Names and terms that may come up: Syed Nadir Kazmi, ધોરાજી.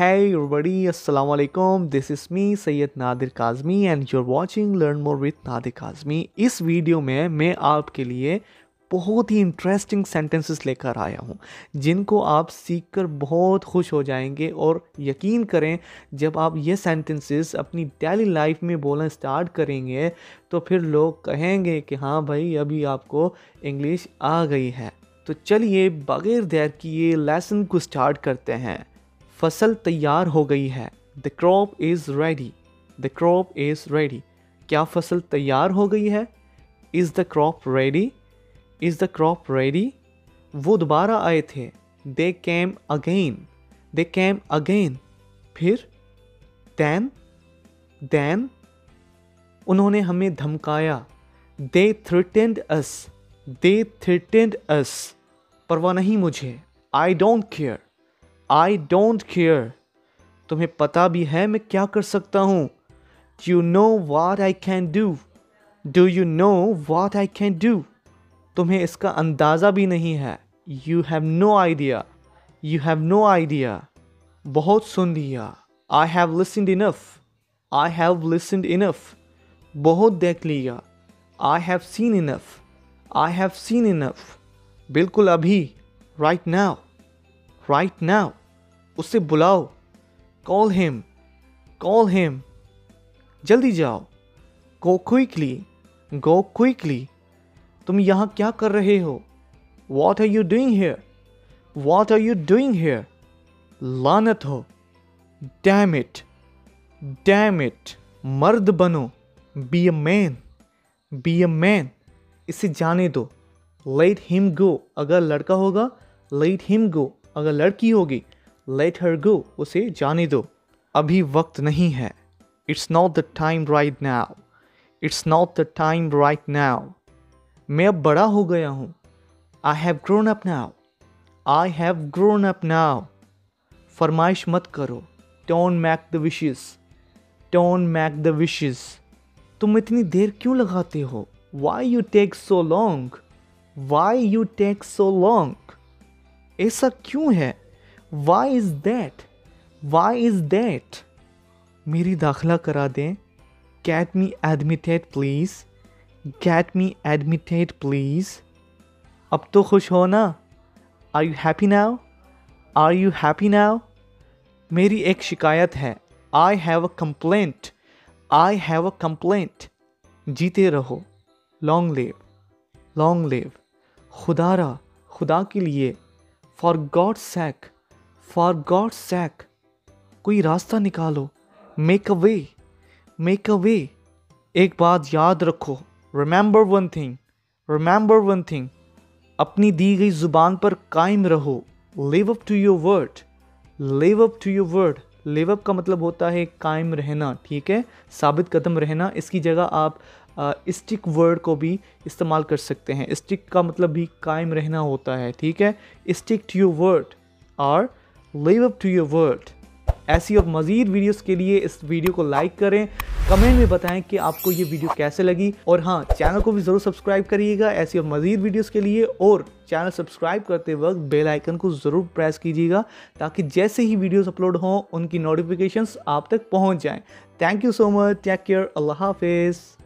Hey everybody, assalamu alaikum. This is me Syed Nadir Kazmi and you're watching Learn More with Nadir Kazmi. इस video में मैं आपके लिए बहुत ही interesting sentences लेकर आया हूँ जिनको आप सीखकर बहुत खुश हो जाएंगे और यकीन करें जब आप ये सेंटेंसेस अपनी डेली लाइफ में बोलना स्टार्ट करेंगे तो फिर लोग कहेंगे कि हाँ भाई अभी आपको इंग्लिश आ गई है। तो चलिए बगैर देर किए लेसन को स्टार्ट करते हैं। फसल तैयार हो गई है। The crop is ready. The crop is ready. क्या फसल तैयार हो गई है? Is the crop ready? Is the crop ready? वो दोबारा आए थे। They came again. They came again. फिर दैन दैन उन्होंने हमें धमकाया। They threatened us. They threatened us. परवाह नहीं मुझे। I don't care. I don't care. तुम्हें पता भी है मैं क्या कर सकता हूँ। You know what I can do. Do you know what I can do. तुम्हें इसका अंदाज़ा भी नहीं है। You have no idea. You have no idea. बहुत सुन लिया। I have listened enough. I have listened enough. बहुत देख लिया। I have seen enough. I have seen enough. बिल्कुल अभी। Right now. Right now. उसे बुलाओ। Call him. Call him. जल्दी जाओ। Go quickly. Go quickly. तुम यहाँ क्या कर रहे हो? What are you doing here? What are you doing here? लानत हो। Damn it. Damn it. मर्द बनो। Be a man. Be a man. इसे जाने दो। Let him go. अगर लड़का होगा लेट हिम गो। अगर लड़की होगी लेट हर गो। उसे जाने दो। अभी वक्त नहीं है। It's not the time right now. It's not the time right now. मैं अब बड़ा हो गया हूँ। I have grown up now. I have grown up now. फरमाइश मत करो। Don't make the wishes. Don't make the wishes. तुम इतनी देर क्यों लगाते हो? Why you take so long? Why you take so long. ऐसा क्यों है? Why is that? Why is that. मेरी दाखिला करा दें। Get me admitted please. Get me admitted please. अब तो खुश हो ना। Are you happy now? Are you happy now? मेरी एक शिकायत है। I have a complaint. I have a complaint. जीते रहो। Long live. Long live. खुदारा, खुदा के लिए। For God's sake. For God's sake. कोई रास्ता निकालो। Make a way. Make a way. एक बात याद रखो। Remember one thing. Remember one thing. अपनी दी गई जुबान पर कायम रहो। Live up to your word. Live up to your word. Live up का मतलब होता है कायम रहना, ठीक है, साबित कदम रहना। इसकी जगह आप स्टिक वर्ड को भी इस्तेमाल कर सकते हैं। स्टिक का मतलब भी कायम रहना होता है, ठीक है। स्टिक टू योर वर्ड और live up to your word. ऐसी और मज़ीद वीडियोस के लिए इस वीडियो को लाइक करें। कमेंट में बताएं कि आपको ये वीडियो कैसे लगी। और हाँ, चैनल को भी ज़रूर सब्सक्राइब करिएगा ऐसी और मज़ीद वीडियोस के लिए। और चैनल सब्सक्राइब करते वक्त बेल आइकन को ज़रूर प्रेस कीजिएगा ताकि जैसे ही वीडियोस अपलोड हों उनकी नोटिफिकेशंस आप तक पहुँच जाएँ। Thank you so much. Take care. अल्लाह हाफिज़।